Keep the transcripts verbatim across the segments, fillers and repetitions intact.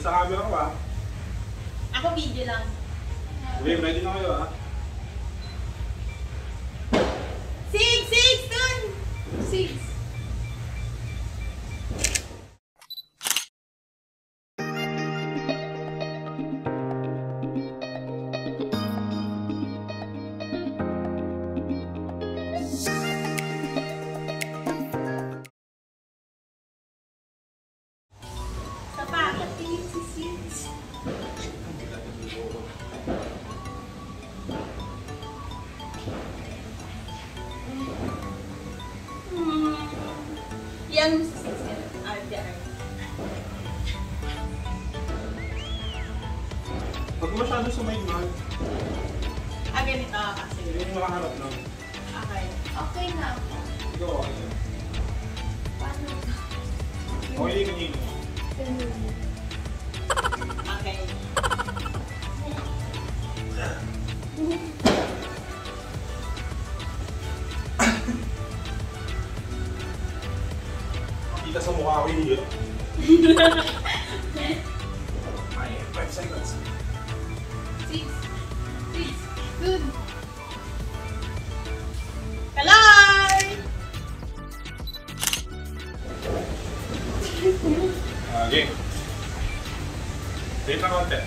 Tingin sa camera ko ah. Ako video lang. Okay, ready na kayo ah. Six! Six! Dun! Six! Yang ada. Pag masyado sumaingan. Ah, ganito kasi. Ganito makaharap lang. Okay. Okay na ako. Ikaw okay na. Paano? Okay na kanina. Okay. Kita sa mukha ko yun yun. Ay, five seconds. Six. Six. Good. Caloi! Okay. Wait lang konti.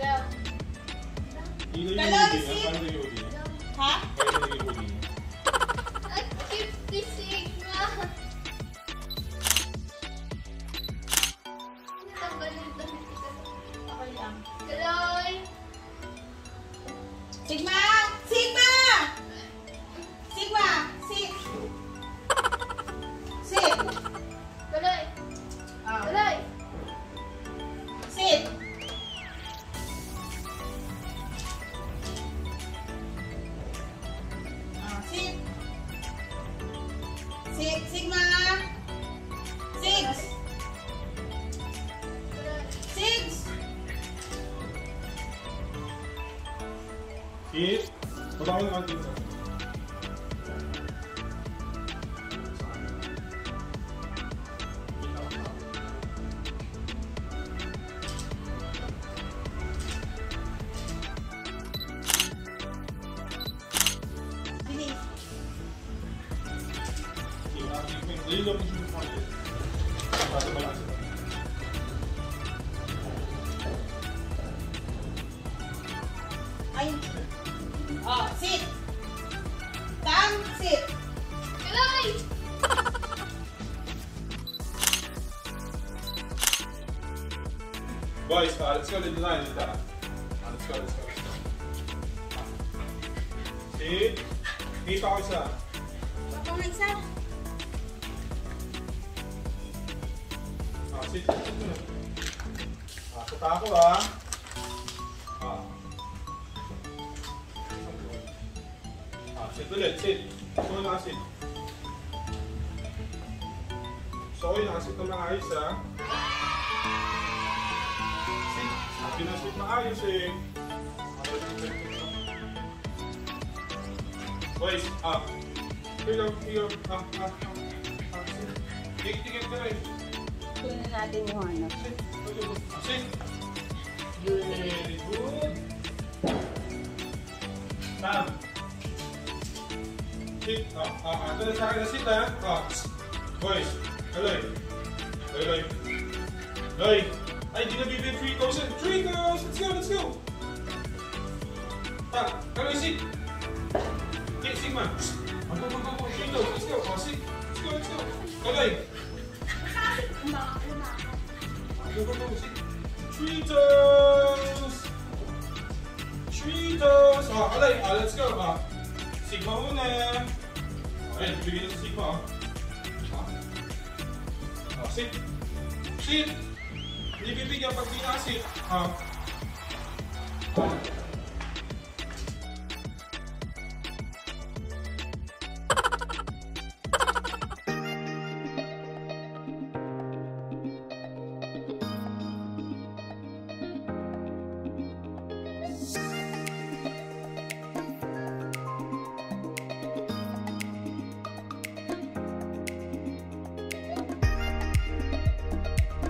Caloi six! Ha? At fifty Sigma! Natabalin doon. Ako lang. Caloi! Sigma! Sigma! Sigma! Six! Six! Caloi! Caloi! Six! Six, Sigma! Six! Six! Six! Pagkakas naman din sa. Hindi lang gusto mo pala. Para balanse pa. Ay! Oh, sit! Tang, sit! Caloi! Boys, uh, let's go to the line. Uh, let's go, let's go. Sit! Dito ako isa. Ako na isa. Sit, sit, sit muna. Ah, sata ako ah. Ah. Ah, sit ulit, sit. Gusto ko nakasit. Gusto ko yung nakasit na maayos ah. Sit. Ah, pinasit maayos eh. Boys, ah. Here, here, ah, ah. Ah, sit. Tignan ka rin. Tunin natin yung hanap. Sing! Very good! Tam! Sing! Ito na sa akin na sit ha! Boys! Caloi! Caloi! Caloi! Ay! Di na bibig three thousand! three thousand! Let's go! Let's go! Tam! Caloi sit! Sing! Sigma! Go! Go! Go! Go! Let's go! Sing! Let's go! Let's go! Caloi! Treaters! Treaters! Ah, alay! Ah, let's go! Ah, Sigma muna! Ayan, bigyan na sa Sigma ah. Ah, sit! Sit! Hindi bibigyan pag di na sit! Ah. Ah.